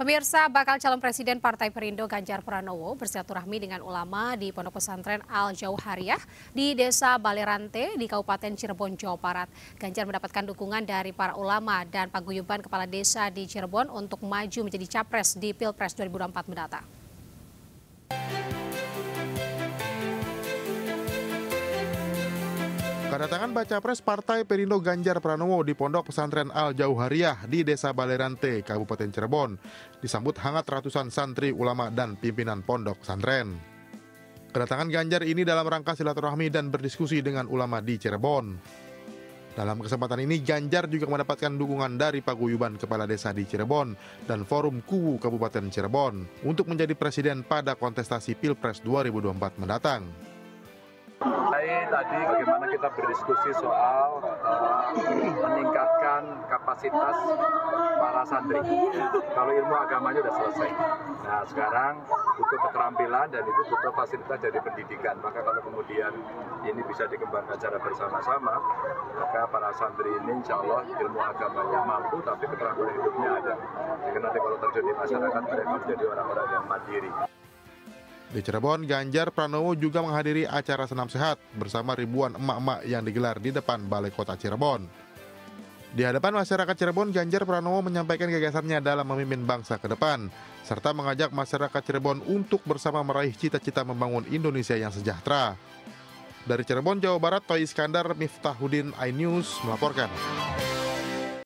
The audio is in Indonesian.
Pemirsa, bakal calon presiden Partai Perindo Ganjar Pranowo bersilaturahmi dengan ulama di Pondok Pesantren Al-Jauhariyah di Desa Balerante di Kabupaten Cirebon, Jawa Barat. Ganjar mendapatkan dukungan dari para ulama dan paguyuban kepala desa di Cirebon untuk maju menjadi capres di Pilpres 2024 mendatang. Kedatangan Bacapres Partai Perindo Ganjar Pranowo di Pondok Pesantren Al-Jauhariyah di Desa Balerante, Kabupaten Cirebon, disambut hangat ratusan santri, ulama, dan pimpinan pondok pesantren. Kedatangan Ganjar ini dalam rangka silaturahmi dan berdiskusi dengan ulama di Cirebon. Dalam kesempatan ini, Ganjar juga mendapatkan dukungan dari paguyuban kepala desa di Cirebon dan Forum Kubu Kabupaten Cirebon untuk menjadi presiden pada kontestasi Pilpres 2024 mendatang. Tadi bagaimana kita berdiskusi soal meningkatkan kapasitas para santri. Kalau ilmu agamanya sudah selesai. Nah, sekarang butuh keterampilan dan itu butuh fasilitas dari pendidikan. Maka kalau kemudian ini bisa dikembangkan secara bersama-sama, maka para santri ini insya Allah ilmu agamanya mampu, tapi keterampilan hidupnya ada. Karena nanti kalau terjun di masyarakat, mereka menjadi orang-orang yang mandiri. Di Cirebon, Ganjar Pranowo juga menghadiri acara senam sehat bersama ribuan emak-emak yang digelar di depan Balai Kota Cirebon. Di hadapan masyarakat Cirebon, Ganjar Pranowo menyampaikan gagasannya dalam memimpin bangsa ke depan, serta mengajak masyarakat Cirebon untuk bersama meraih cita-cita membangun Indonesia yang sejahtera. Dari Cirebon, Jawa Barat, Toy Iskandar, Miftahuddin, iNews melaporkan.